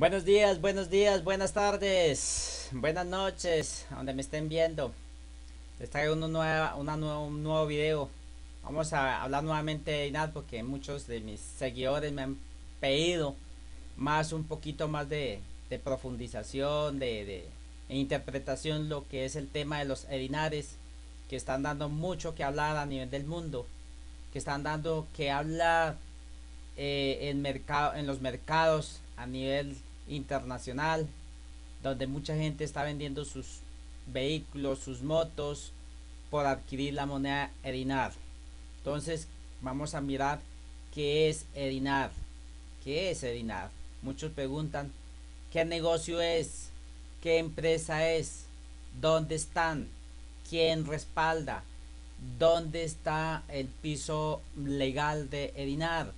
Buenos días, buenas tardes, buenas noches, donde me estén viendo. Les traigo un nuevo video. Vamos a hablar nuevamente de Edinar porque muchos de mis seguidores me han pedido un poquito más de profundización, de interpretación, lo que es el tema de los Edinares, que están dando mucho que hablar a nivel del mundo, que están dando que hablar en los mercados a nivel internacional, donde mucha gente está vendiendo sus vehículos, sus motos por adquirir la moneda Edinar. Entonces vamos a mirar qué es Edinar. ¿Qué es Edinar? Muchos preguntan qué negocio es, qué empresa es, dónde están, quién respalda, dónde está el piso legal de Edinar.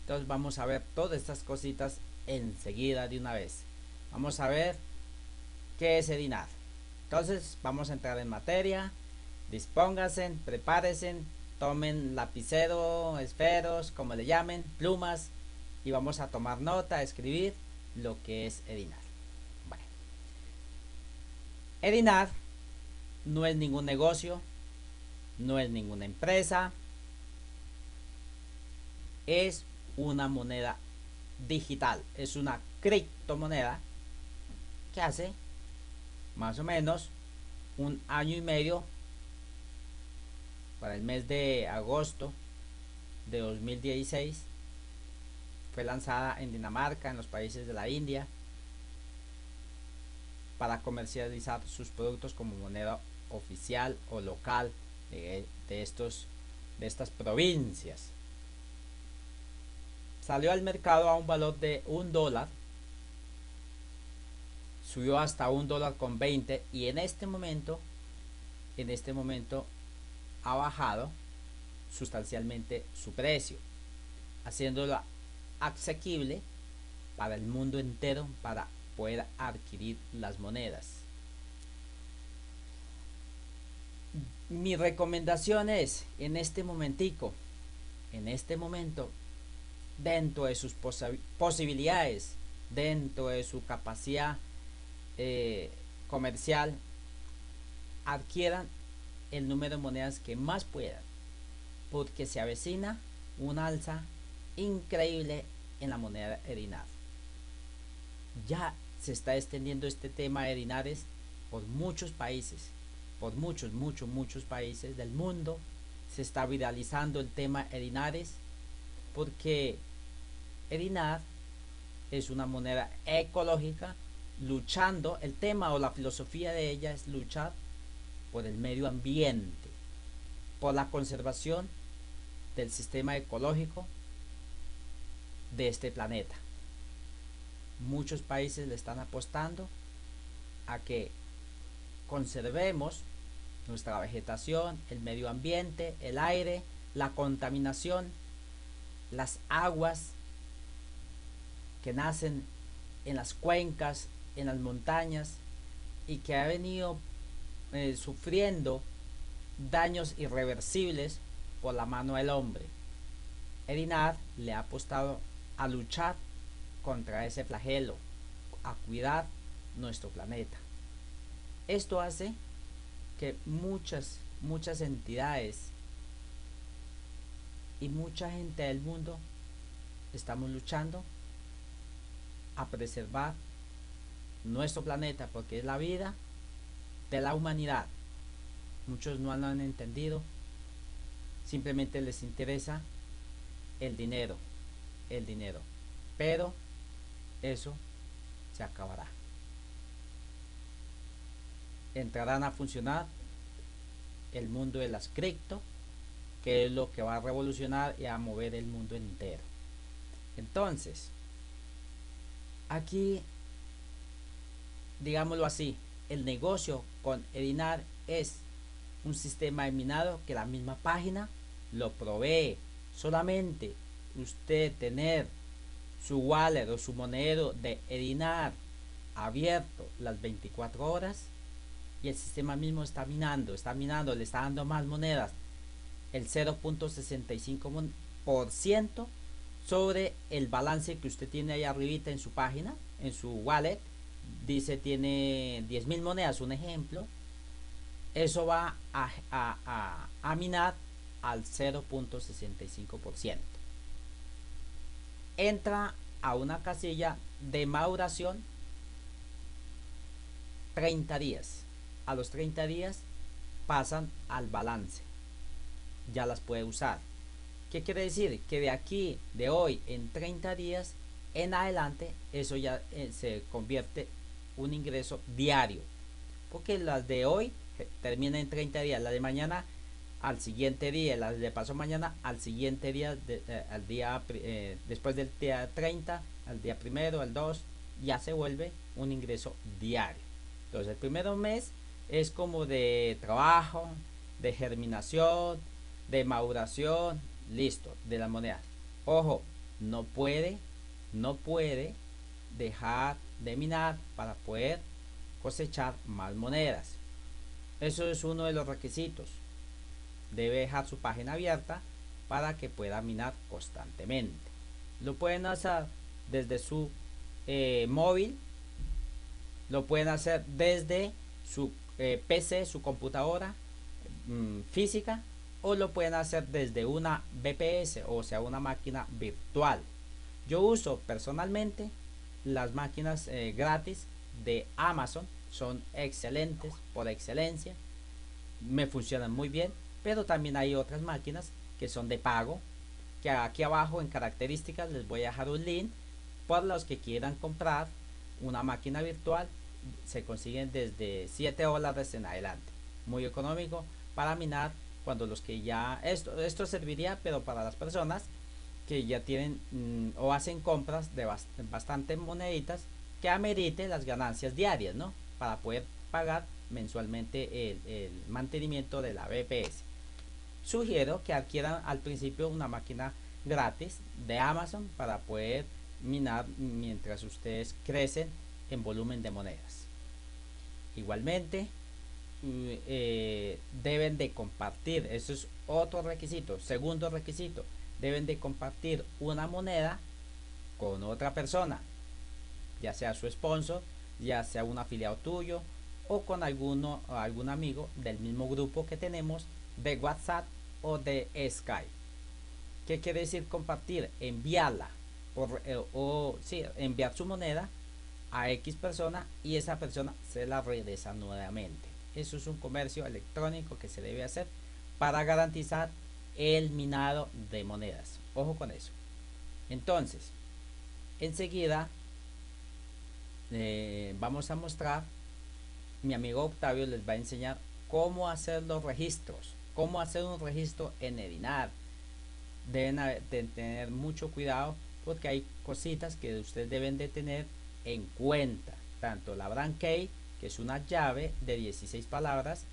Entonces vamos a ver todas estas cositas enseguida de una vez. Vamos a ver qué es Edinar. Entonces vamos a entrar en materia. Dispónganse, prepárense, tomen lapicero, esferos, como le llamen, plumas, y vamos a tomar nota, a escribir lo que es Edinar. Bueno. Edinar no es ningún negocio, no es ninguna empresa, es una moneda digital, es una criptomoneda que hace más o menos 1 año y medio, para el mes de agosto de 2016, fue lanzada en Dinamarca, en los países de la India, para comercializar sus productos como moneda oficial o local de estas provincias. Salió al mercado a un valor de $1, subió hasta $1.20, y en este momento ha bajado sustancialmente su precio, haciéndola asequible para el mundo entero para poder adquirir las monedas. Mi recomendación es, en este momento, dentro de sus posibilidades, dentro de su capacidad comercial, adquieran el número de monedas que más puedan, porque se avecina un alza increíble en la moneda Edinar. Ya se está extendiendo este tema de Edinares por muchos países, por muchos países del mundo. Se está viralizando el tema Edinares, porque Edinar es una moneda ecológica, luchando, el tema o la filosofía de ella es luchar por el medio ambiente, por la conservación del sistema ecológico de este planeta. Muchos países le están apostando a que conservemos nuestra vegetación, el medio ambiente, el aire, la contaminación, las aguas que nacen en las cuencas, en las montañas, y que ha venido sufriendo daños irreversibles por la mano del hombre. Edinar le ha apostado a luchar contra ese flagelo, a cuidar nuestro planeta. Esto hace que muchas entidades y mucha gente del mundo estamos luchando a preservar nuestro planeta, porque es la vida de la humanidad. Muchos no lo han entendido, simplemente les interesa el dinero, pero eso se acabará. Entrarán a funcionar el mundo de las cripto, que es lo que va a revolucionar y a mover el mundo entero. Entonces, aquí, digámoslo así, el negocio con Edinar es un sistema de minado que la misma página lo provee. Solamente usted tener su wallet o su monedero de Edinar abierto las 24 horas y el sistema mismo está minando, le está dando más monedas. El 0.65% sobre el balance que usted tiene ahí arribita en su página, en su wallet. Dice tiene 10.000 monedas, un ejemplo. Eso va a minar al 0.65%. Entra a una casilla de maduración 30 días. A los 30 días pasan al balance. Ya las puede usar. ¿Qué quiere decir? Que de aquí, de hoy, en 30 días en adelante, eso ya se convierte un ingreso diario. Porque las de hoy terminan en 30 días, las de mañana al siguiente día, las de pasado mañana al siguiente día, al día después del día 30, al día primero, al 2, ya se vuelve un ingreso diario. Entonces el primer mes es como de trabajo, de germinación, de maduración, listo, de las monedas. Ojo, no puede dejar de minar para poder cosechar más monedas. Eso es uno de los requisitos. Debe dejar su página abierta para que pueda minar constantemente. Lo pueden hacer desde su móvil, lo pueden hacer desde su PC, su computadora física, o lo pueden hacer desde una VPS, o sea, una máquina virtual. Yo uso personalmente las máquinas gratis de Amazon, son excelentes, por excelencia, me funcionan muy bien, pero también hay otras máquinas que son de pago, que aquí abajo en características les voy a dejar un link por los que quieran comprar una máquina virtual. Se consiguen desde $7 en adelante, muy económico para minar. Cuando los que ya esto serviría, pero para las personas que ya tienen o hacen compras de bastantes moneditas, que amerite las ganancias diarias, ¿no? Para poder pagar mensualmente el mantenimiento de la VPS. Sugiero que adquieran al principio una máquina gratis de Amazon para poder minar mientras ustedes crecen en volumen de monedas. Igualmente deben de compartir, eso es otro requisito, segundo requisito, deben de compartir una moneda con otra persona, ya sea su sponsor, ya sea un afiliado tuyo, o con algún amigo del mismo grupo que tenemos de WhatsApp o de Skype. ¿Qué quiere decir compartir? Enviarla enviar su moneda a X persona y esa persona se la regresa nuevamente. Eso es un comercio electrónico que se debe hacer para garantizar el minado de monedas. Ojo con eso. Entonces, enseguida vamos a mostrar, mi amigo Octavio les va a enseñar cómo hacer los registros, cómo hacer un registro en Edinar. Deben tener mucho cuidado porque hay cositas que ustedes deben de tener en cuenta, tanto la Brainkey, que es una llave de 16 palabras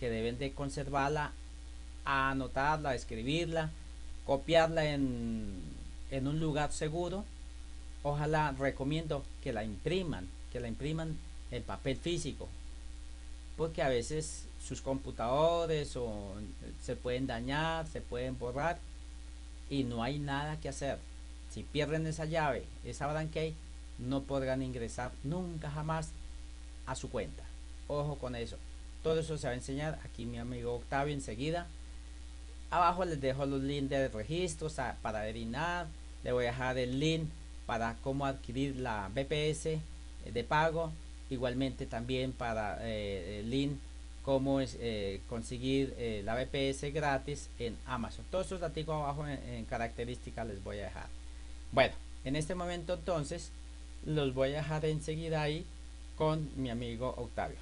que deben de conservarla, anotarla, escribirla, copiarla en un lugar seguro. Ojalá, recomiendo que la impriman en papel físico, porque a veces sus computadores se pueden dañar, se pueden borrar y no hay nada que hacer. Si pierden esa llave, esa Brainkey, no podrán ingresar nunca jamás a su cuenta. Ojo con eso. Todo eso se va a enseñar aquí mi amigo Octavio enseguida. Abajo les dejo los links de registros para Edinar. Le voy a dejar el link para cómo adquirir la VPS de pago. Igualmente también para el link cómo conseguir la VPS gratis en Amazon. Todos esos datos abajo en características les voy a dejar. Bueno, en este momento entonces los voy a dejar enseguida ahí con mi amigo Octavio.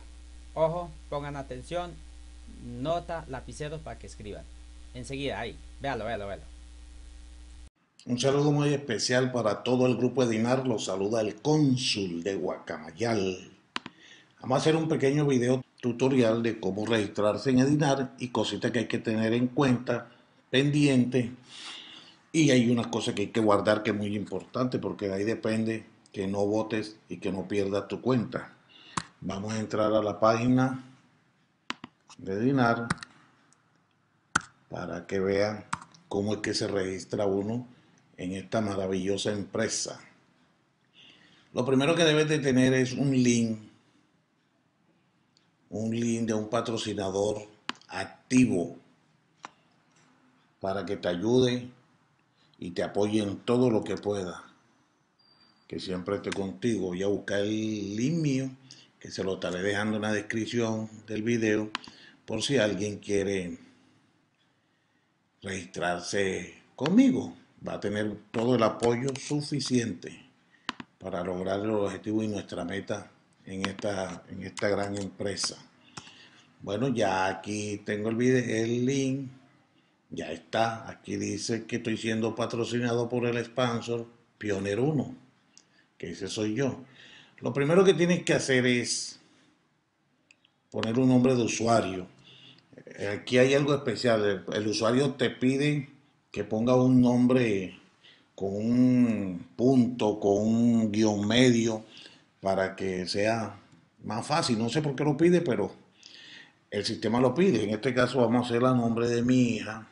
Ojo, pongan atención, nota, lapiceros para que escriban. Enseguida ahí, véalo. Un saludo muy especial para todo el grupo Edinar, los saluda el cónsul de Guacamayal. Vamos a hacer un pequeño video tutorial de cómo registrarse en Edinar y cositas que hay que tener en cuenta, pendiente. Y hay unas cosas que hay que guardar que es muy importante porque de ahí depende que no votes y que no pierdas tu cuenta. Vamos a entrar a la página de Edinar para que vean cómo es que se registra uno en esta maravillosa empresa. Lo primero que debes de tener es un link de un patrocinador activo para que te ayude y te apoye en todo lo que pueda, que siempre esté contigo. Voy a buscar el link mío, que se lo estaré dejando en la descripción del video, por si alguien quiere registrarse conmigo. Va a tener todo el apoyo suficiente para lograr el objetivo y nuestra meta en esta gran empresa. Bueno, ya aquí tengo el video, el link. Ya está. Aquí dice que estoy siendo patrocinado por el sponsor Pioneer1, que ese soy yo. Lo primero que tienes que hacer es poner un nombre de usuario. Aquí hay algo especial. El usuario te pide que ponga un nombre con un punto, con un guión medio, para que sea más fácil. No sé por qué lo pide, pero el sistema lo pide. En este caso vamos a hacer el nombre de mi hija,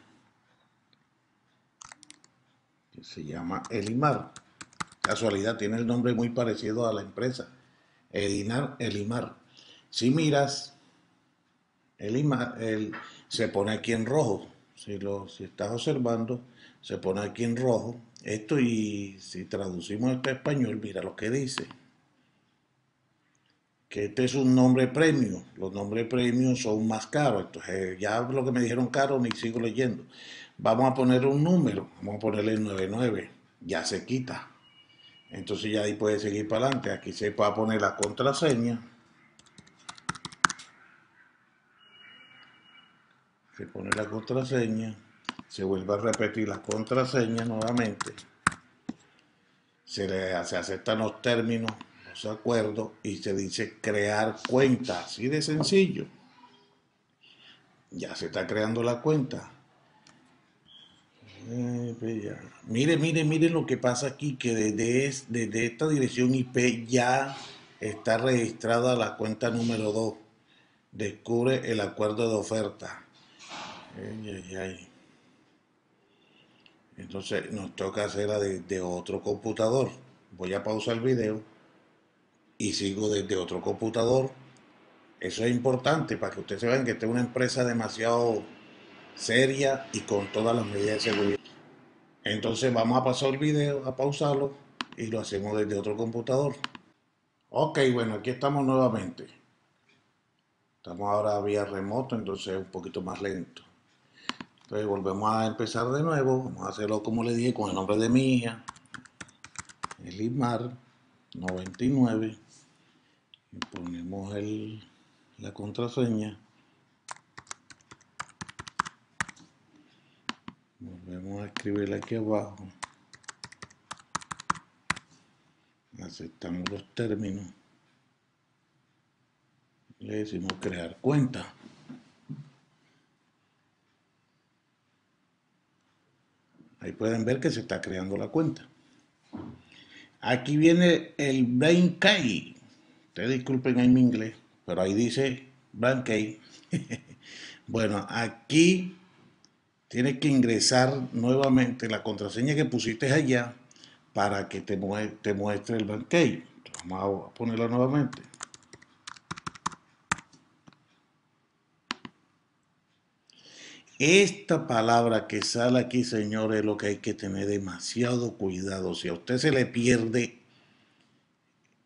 que se llama Elimar. Casualidad, tiene el nombre muy parecido a la empresa, Edinar Elimar. Si miras, Elimar, se pone aquí en rojo. Si estás observando, se pone aquí en rojo. Esto, y si traducimos esto a español, mira lo que dice. Que este es un nombre premium. Los nombres premium son más caros. Entonces, ya lo que me dijeron caro, ni sigo leyendo. Vamos a poner un número. Vamos a ponerle 99. Ya se quita. Entonces ya ahí puede seguir para adelante. Aquí se va a poner la contraseña. Se pone la contraseña. Se vuelve a repetir la contraseña nuevamente. Se aceptan los términos, los acuerdos, y se dice crear cuenta. Así de sencillo. Ya se está creando la cuenta. Mire lo que pasa aquí, que desde esta dirección IP ya está registrada la cuenta número 2. Descubre el acuerdo de oferta. Entonces nos toca hacerla desde otro computador. Voy a pausar el video y sigo desde otro computador. Eso es importante para que ustedes se vean que esta es una empresa demasiado seria y con todas las medidas de seguridad. Entonces vamos a pasar el video, a pausarlo, y lo hacemos desde otro computador. Ok, bueno, aquí estamos nuevamente. Estamos ahora vía remoto, entonces es un poquito más lento. Entonces volvemos a empezar de nuevo. Vamos a hacerlo como le dije, con el nombre de mi hija, Elimar 99, y ponemos la contraseña. Volvemos a escribirla aquí abajo. Aceptamos los términos. Le decimos crear cuenta. Ahí pueden ver que se está creando la cuenta. Aquí viene el Brainkey. Ustedes disculpen ahí mi inglés, pero ahí dice Brainkey. Bueno, aquí tienes que ingresar nuevamente la contraseña que pusiste allá para que te muestre el Brainkey. Vamos a ponerla nuevamente. Esta palabra que sale aquí, señores, es lo que hay que tener demasiado cuidado. Si a usted se le pierde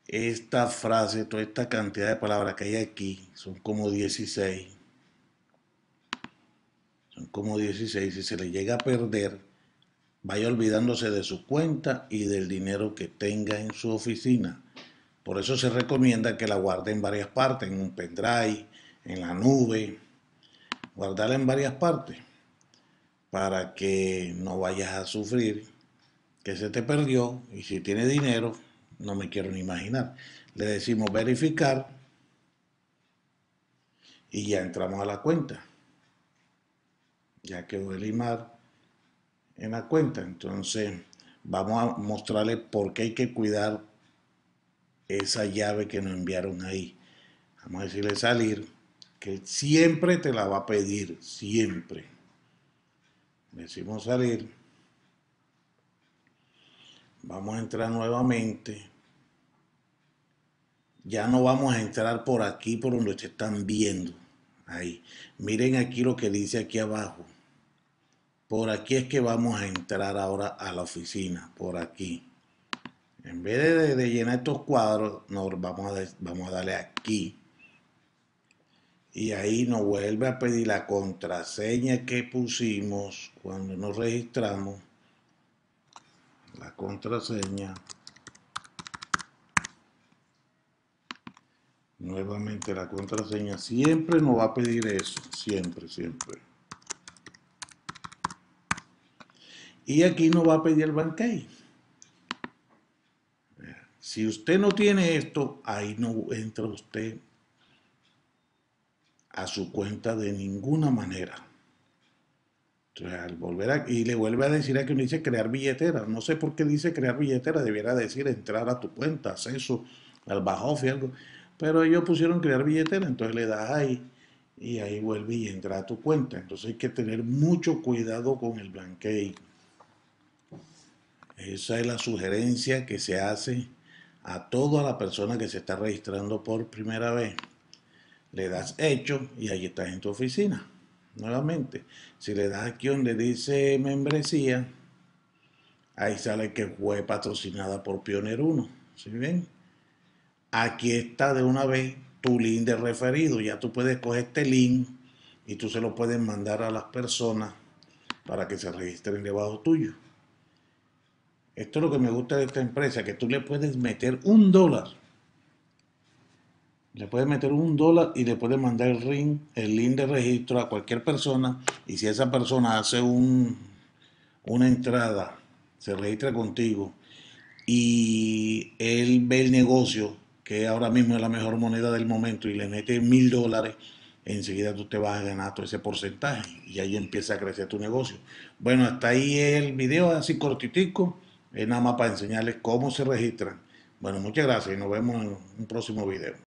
esta frase, toda esta cantidad de palabras que hay aquí, son como 16. Como 16, si se le llega a perder, vaya olvidándose de su cuenta y del dinero que tenga en su oficina. Por eso se recomienda que la guarde en varias partes, en un pendrive, en la nube. Guardarla en varias partes para que no vayas a sufrir que se te perdió. Y si tiene dinero, no me quiero ni imaginar. Le decimos verificar y ya entramos a la cuenta. Ya quedó Elimar en la cuenta. Entonces vamos a mostrarle por qué hay que cuidar esa llave que nos enviaron ahí. Vamos a decirle salir, que siempre te la va a pedir, siempre. Decimos salir. Vamos a entrar nuevamente. Ya no vamos a entrar por aquí, por donde ustedes están viendo. Ahí. Miren aquí lo que dice aquí abajo. Por aquí es que vamos a entrar ahora a la oficina. Por aquí. En vez de llenar estos cuadros, nos vamos a darle aquí. Y ahí nos vuelve a pedir la contraseña que pusimos cuando nos registramos. La contraseña. Nuevamente la contraseña. Siempre nos va a pedir eso. Siempre, siempre. Y aquí nos va a pedir el Brainkey. Si usted no tiene esto, ahí no entra usted a su cuenta de ninguna manera. Entonces, al volver aquí, y le vuelve a decir aquí, uno dice crear billetera. No sé por qué dice crear billetera. Debiera decir entrar a tu cuenta, acceso al back office, algo. Pero ellos pusieron crear billetera, entonces le das ahí y ahí vuelve y entra a tu cuenta. Entonces hay que tener mucho cuidado con el Brainkey. Esa es la sugerencia que se hace a toda la persona que se está registrando por primera vez. Le das hecho y ahí estás en tu oficina. Nuevamente, si le das aquí donde dice membresía, ahí sale que fue patrocinada por Pioneer1. ¿Sí ven? Aquí está de una vez tu link de referido. Ya tú puedes coger este link y tú se lo puedes mandar a las personas para que se registren debajo tuyo. Esto es lo que me gusta de esta empresa, que tú le puedes meter $1. Le puedes meter $1 y le puedes mandar el link de registro a cualquier persona. Y si esa persona hace una entrada, se registra contigo y él ve el negocio, que ahora mismo es la mejor moneda del momento, y le metes $1000, enseguida tú te vas a ganar todo ese porcentaje y ahí empieza a crecer tu negocio. Bueno, hasta ahí el video, así cortitico, es nada más para enseñarles cómo se registran. Bueno, muchas gracias y nos vemos en un próximo video.